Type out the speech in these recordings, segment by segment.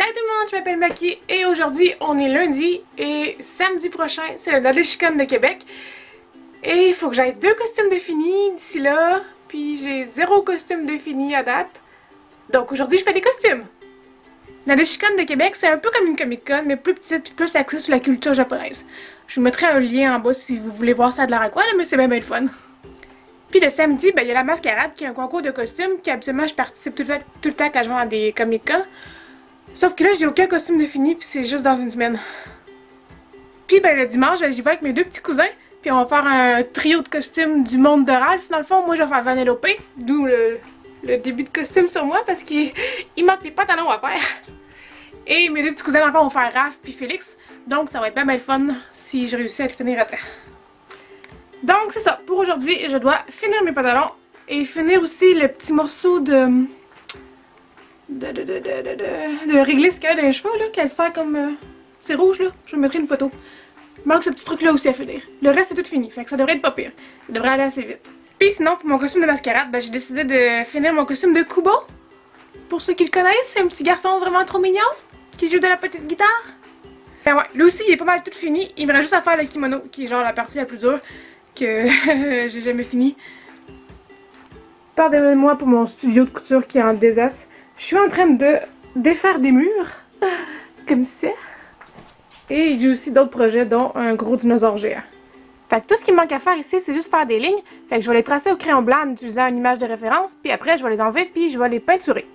Salut tout le monde, je m'appelle Maki et aujourd'hui on est lundi et samedi prochain c'est le Nadeshicon de Québec et il faut que j'aille 2 costumes de fini d'ici là, puis j'ai 0 costume de fini à date, donc aujourd'hui je fais des costumes. Nadeshicon de Québec, c'est un peu comme une Comic Con mais plus petite et plus axée sur la culture japonaise. Je vous mettrai un lien en bas si vous voulez voir ça de l'air à quoi, là, mais c'est bien le fun. Puis le samedi, ben, y a la mascarade qui est un concours de costumes qui habituellement je participe tout le temps quand je vais à des Comic Con. Sauf que là, j'ai aucun costume de fini, puis c'est juste dans une semaine. Puis ben, le dimanche, j'y vais avec mes 2 petits cousins, puis on va faire un trio de costumes du monde de Ralph. Dans le fond, moi, je vais faire Vanellope, d'où le début de costume sur moi, parce qu'il manque des pantalons à faire. Et mes 2 petits cousins, dans le fond, vont faire Ralph puis Félix. Donc, ça va être bien fun si je réussis à le finir à temps. Donc, c'est ça. Pour aujourd'hui, je dois finir mes pantalons et finir aussi le petit morceau de régler ce qu'elle a dans les cheveux, là, qu'elle sert comme... c'est rouge, là. Je mettrai une photo. Il manque ce petit truc-là aussi à finir. Le reste, c'est tout fini. Fait que ça devrait être pas pire. Ça devrait aller assez vite. Puis sinon, pour mon costume de mascarade, ben, j'ai décidé de finir mon costume de Kubo. Pour ceux qui le connaissent, c'est un petit garçon vraiment trop mignon qui joue de la petite guitare. Ben ouais, lui aussi, il est pas mal tout fini. Il me reste juste à faire le kimono, qui est genre la partie la plus dure que j'ai jamais fini. Pardonnez-moi pour mon studio de couture qui est en désastre. Je suis en train de défaire des murs, comme ça. Et j'ai aussi d'autres projets, dont un gros dinosaure géant. Fait que tout ce qui me manque à faire ici, c'est juste faire des lignes. Fait que je vais les tracer au crayon blanc en utilisant une image de référence, puis après je vais les enlever, puis je vais les peinturer.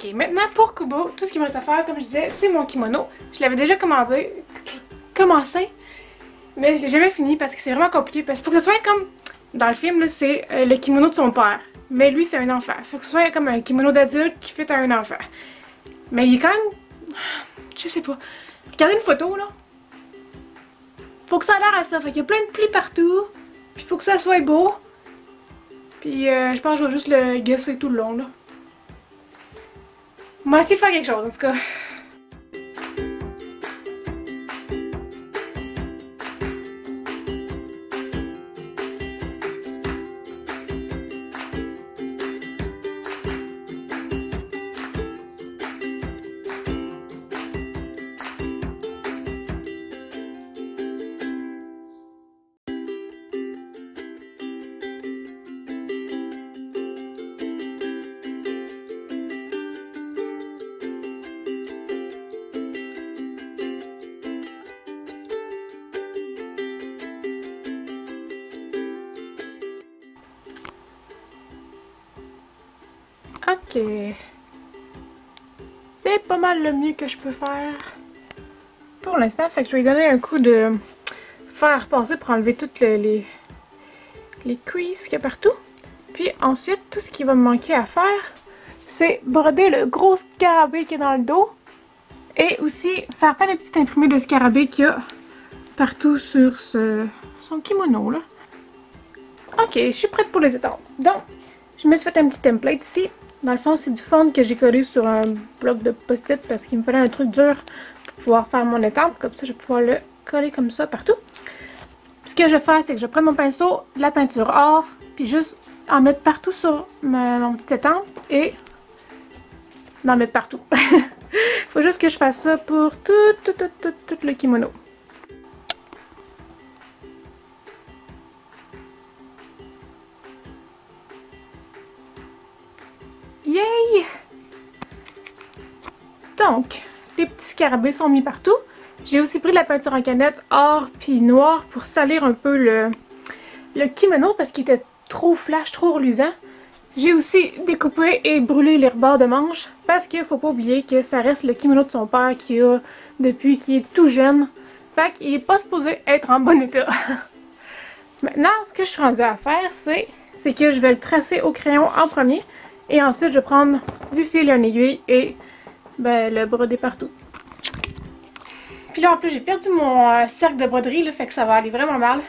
Ok, maintenant pour Kubo, tout ce qu'il me reste à faire, comme je disais, c'est mon kimono. Je l'avais déjà commencé, mais je l'ai jamais fini parce que c'est vraiment compliqué. Parce qu'il faut que ce soit comme, dans le film, c'est le kimono de son père, mais lui c'est un enfant. Il faut que ce soit comme un kimono d'adulte qui fit à un enfant. Mais il est quand même, je sais pas, regardez une photo là, faut que ça a l'air à ça, fait qu'il y a plein de plis partout, puis faut que ça soit beau. Puis je pense que je vais juste le gasser tout le long là. On va essayer de faire quelque chose en tout cas. Ok, c'est pas mal le mieux que je peux faire pour l'instant, fait que je vais lui donner un coup de fer passer pour enlever toutes les cuisses qu'il y a partout. Puis ensuite, tout ce qui va me manquer à faire, c'est broder le gros scarabée qui est dans le dos et aussi faire plein de petits imprimés de scarabée qu'il y a partout sur son kimono là. Ok, je suis prête pour les étendre. Donc, je me suis fait un petit template ici. Dans le fond, c'est du fond que j'ai collé sur un bloc de post-it parce qu'il me fallait un truc dur pour pouvoir faire mon étampe. Comme ça, je vais pouvoir le coller comme ça partout. Puis ce que je fais, c'est que je prends mon pinceau, de la peinture or, puis juste en mettre partout sur mon petit étampe et d'en mettre partout. Faut juste que je fasse ça pour tout le kimono. Yay! Donc, les petits scarabées sont mis partout. J'ai aussi pris de la peinture en canette or puis noir pour salir un peu le kimono parce qu'il était trop flash, trop reluisant. J'ai aussi découpé et brûlé les rebords de manches parce qu'il faut pas oublier que ça reste le kimono de son père qu'il a depuis qu'il est tout jeune. Fait qu'il est pas supposé être en bon état. Maintenant, ce que je suis rendue à faire, c'est que je vais le tracer au crayon en premier. Et ensuite, je vais prendre du fil et une aiguille et ben, le broder partout. Puis là, en plus, j'ai perdu mon cercle de broderie, là, fait que ça va aller vraiment mal.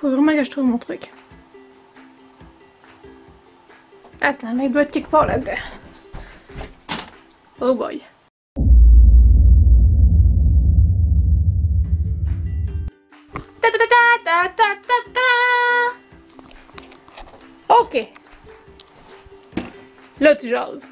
Faut vraiment que je trouve mon truc. Attends, mais il doit être quelque part là-dedans. Oh boy. Ta ta ta ta ta ta ta. Ok. Là tu jases.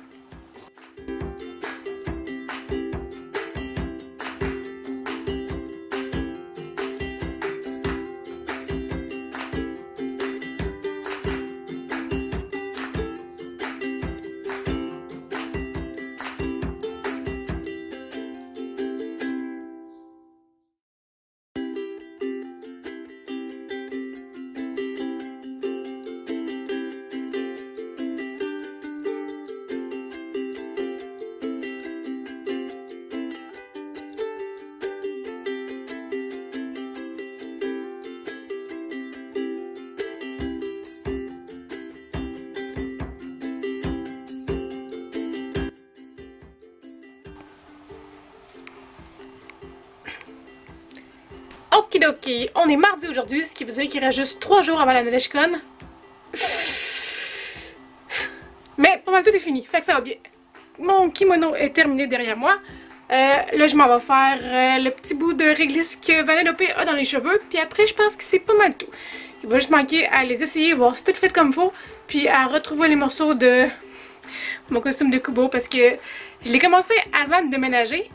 Okidoki, on est mardi aujourd'hui, ce qui veut dire qu'il reste juste 3 jours avant la Nadeshicon. Mais pas mal tout est fini, fait que ça va bien. Mon kimono est terminé derrière moi. Là je m'en vais faire le petit bout de réglisse que Vanellope a dans les cheveux. Puis après je pense que c'est pas mal tout. Il va juste manquer à les essayer, voir si tout est fait comme il faut. Puis à retrouver les morceaux de mon costume de Kubo parce que je l'ai commencé avant de déménager.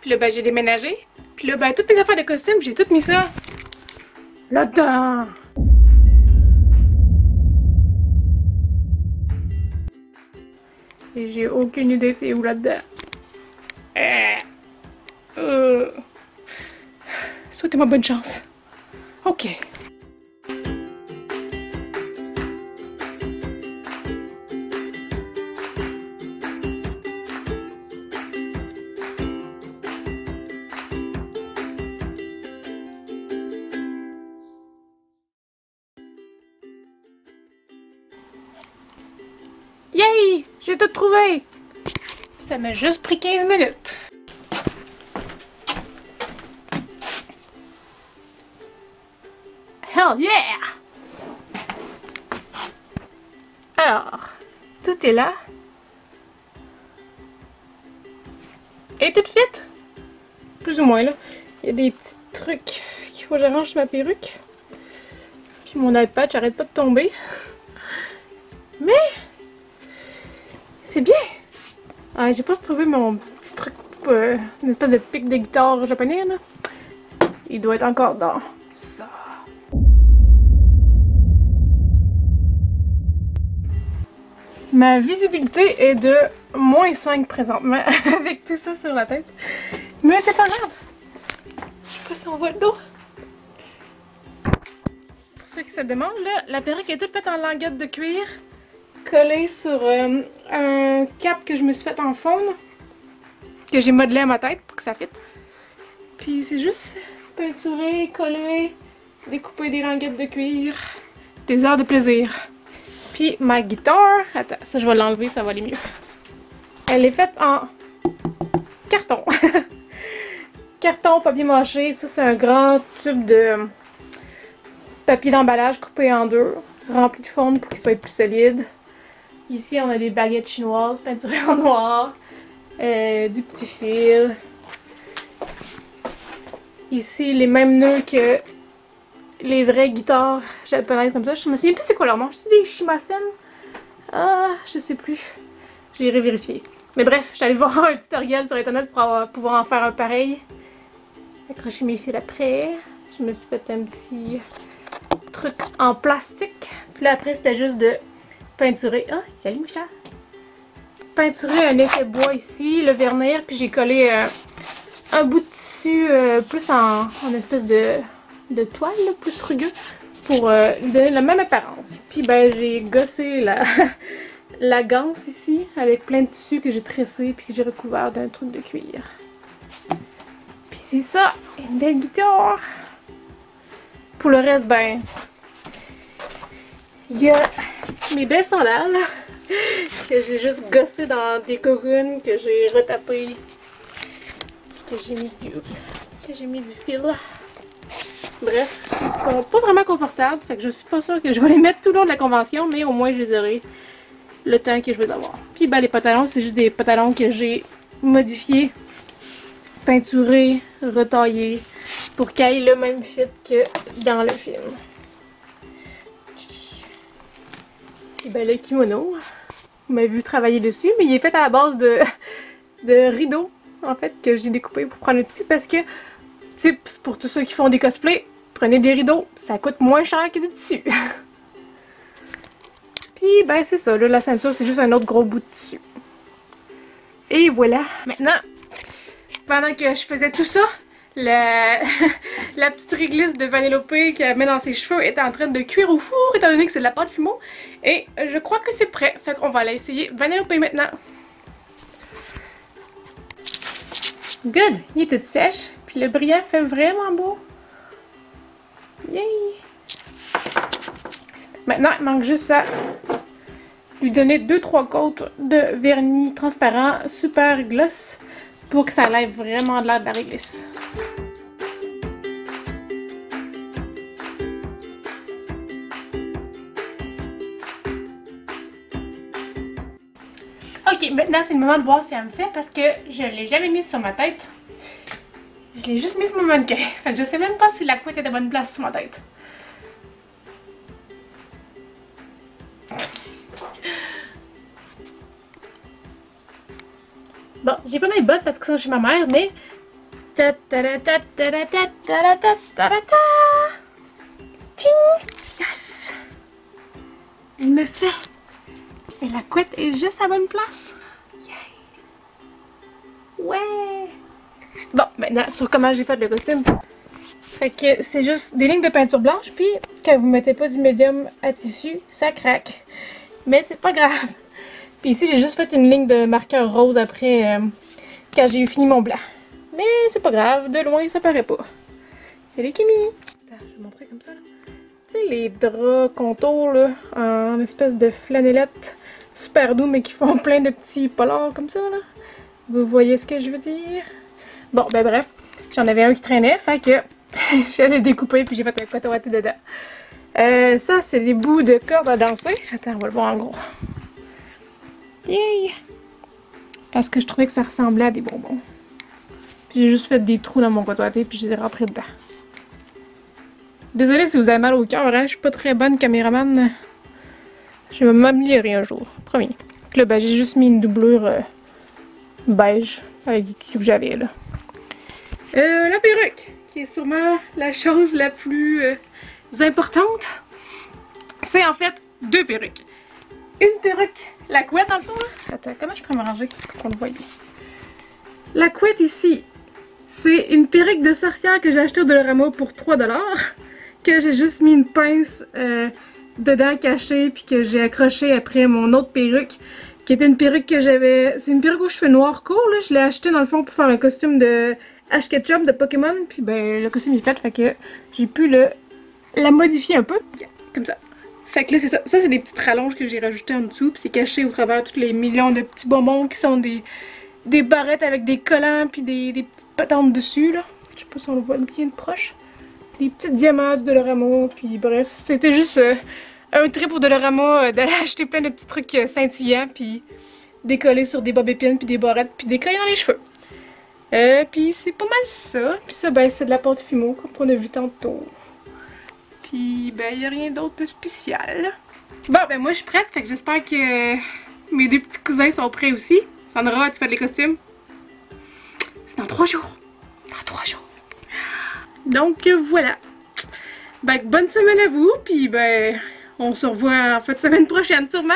Puis là ben, j'ai déménagé. Puis là, ben, toutes mes affaires de costume, j'ai tout mis ça là-dedans. Et j'ai aucune idée c'est où là-dedans. Souhaitez-moi bonne chance. Ok. Yay! J'ai tout trouvé! Ça m'a juste pris 15 minutes. Hell yeah! Alors, tout est là. Et tout de suite? Plus ou moins là. Il y a des petits trucs qu'il faut que j'arrange ma perruque. Puis mon iPad, j'arrête pas de tomber. Mais... c'est bien! Ah, j'ai pas retrouvé mon petit truc, une espèce de pic de guitare japonais là. Il doit être encore dans ça. Ma visibilité est de moins 5 présentement, avec tout ça sur la tête. Mais c'est pas grave! Je sais pas si on voit le dos. Pour ceux qui se le demandent, là, la perruque est toute faite en languette de cuir. Collée sur un cap que je me suis fait en faune, que j'ai modelé à ma tête pour que ça fitte. Puis c'est juste peinturé, collé, découpé des languettes de cuir, des heures de plaisir. Puis ma guitare, attends, ça je vais l'enlever, ça va aller mieux. Elle est faite en carton. Carton, papier mâché, ça c'est un grand tube de papier d'emballage coupé en deux, rempli de fond pour qu'il soit plus solide. Ici, on a des baguettes chinoises peinturées en noir, du petit fil. Ici, les mêmes nœuds que les vraies guitares japonaises comme ça. Je me souviens plus c'est quoi leur nom. C'est des Shimasen? Ah, je sais plus. J'irai vérifier. Mais bref, j'allais voir un tutoriel sur internet pour pouvoir en faire un pareil. Accrocher mes fils après. Je me suis fait un petit truc en plastique. Puis là, après, c'était juste de peinturer. Ah, salut mes chats! Peinturer un effet bois ici, le vernir, puis j'ai collé un bout de tissu plus en espèce de toile, là, plus rugueux, pour lui donner la même apparence. Puis ben j'ai gossé la ganse ici avec plein de tissus que j'ai tressé puis que j'ai recouvert d'un truc de cuir. Puis c'est ça, une belle guitare. Pour le reste, ben il y a mes belles sandales que j'ai juste gossé dans des cocoons que j'ai retapé, que j'ai mis du fil. Bref, ils sont pas vraiment confortables, fait que je suis pas sûre que je vais les mettre tout le long de la convention, mais au moins je les aurai le temps que je vais avoir. Puis ben les pantalons, c'est juste des pantalons que j'ai modifiés, peinturés, retaillés, pour qu'ils aient le même fit que dans le film. Puis ben le kimono, vous m'avez vu travailler dessus, mais il est fait à la base de rideaux, en fait, que j'ai découpé pour prendre le dessus, parce que tips pour tous ceux qui font des cosplays, prenez des rideaux, ça coûte moins cher que du tissu. Puis ben c'est ça, là, la ceinture c'est juste un autre gros bout de tissu. Et voilà. Maintenant, pendant que je faisais tout ça, la petite réglisse de Vanellope qu'elle met dans ses cheveux est en train de cuire au four, étant donné que c'est de la pâte fumeau. Et je crois que c'est prêt, fait qu'on va aller essayer Vanellope maintenant. Good! Il est tout sèche. Puis le brillant fait vraiment beau. Yay! Maintenant, il manque juste à lui donner 2-3 coats de vernis transparent super gloss pour que ça lève vraiment de l'air de la réglisse. Ok, maintenant c'est le moment de voir si elle me fait parce que je ne l'ai jamais mise sur ma tête. Je l'ai juste mise sur mon mannequin. Fait que je sais même pas si la couette est de bonne place sur ma tête. Bon, j'ai pas mes bottes parce que sont chez ma mère, mais. Yes! Elle me fait! Et la couette est juste à la bonne place. Yay! Ouais! Bon, maintenant sur comment j'ai fait le costume. Fait que c'est juste des lignes de peinture blanche, puis quand vous mettez pas du médium à tissu, ça craque. Mais c'est pas grave. Puis ici j'ai juste fait une ligne de marqueur rose après quand j'ai eu fini mon blanc. Mais c'est pas grave, de loin ça paraît pas. Salut Kimi! Je vais vous montrer comme ça. Tu sais les draps contours là, en espèce de flanellette super doux mais qui font plein de petits polars comme ça là. Vous voyez ce que je veux dire? Bon, ben bref, j'en avais un qui traînait, fait que je l'ai découpé puis j'ai fait un coton à tout dedans. Ça, c'est des bouts de corde à danser. Attends, on va le voir en gros. Yay! Parce que je trouvais que ça ressemblait à des bonbons. Puis j'ai juste fait des trous dans mon coton à thé puis je les ai rentrés dedans. Désolée si vous avez mal au cœur, hein? Je suis pas très bonne caméraman. Je vais m'améliorer un jour, promis. Donc là, ben, j'ai juste mis une doublure beige avec du tissu que j'avais là. La perruque, qui est sûrement la chose la plus importante, c'est en fait deux perruques. Une perruque, la couette dans le fond. Hein? Attends, comment je peux m'arranger pour qu'on le voie bien? La couette ici, c'est une perruque de sorcière que j'ai achetée au Dollarama pour 3$, que j'ai juste mis une pince dedans cachée, puis que j'ai accrochée après mon autre perruque. Qui était une perruque que j'avais. C'est une perruque aux cheveux noirs courts, là. Je l'ai acheté dans le fond pour faire un costume de Ash Ketchum de Pokémon. Puis ben le costume est fait que j'ai pu la modifier un peu. Comme ça. Fait que là, c'est ça. Ça, c'est des petites rallonges que j'ai rajoutées en dessous. Puis c'est caché au travers tous les millions de petits bonbons qui sont des barrettes avec des collants puis des petites patentes dessus, là. Je sais pas si on le voit bien de proche. Des petites diamants de Dollarama. Puis bref, c'était juste. Un trip au Dollarama d'aller acheter plein de petits trucs scintillants, puis décoller sur des bobépines, puis des barrettes, puis décoller dans les cheveux. Puis c'est pas mal ça. Puis ça, ben, c'est de la pâte fumeau, comme on a vu tantôt. Puis, ben, y a rien d'autre de spécial. Bon, ben, moi, je suis prête, fait que j'espère que mes deux petits cousins sont prêts aussi. Sandra, tu fais les costumes? C'est dans 3 jours. Dans 3 jours. Donc, voilà. Ben, bonne semaine à vous, puis, ben. On se revoit en fin de semaine prochaine, sûrement.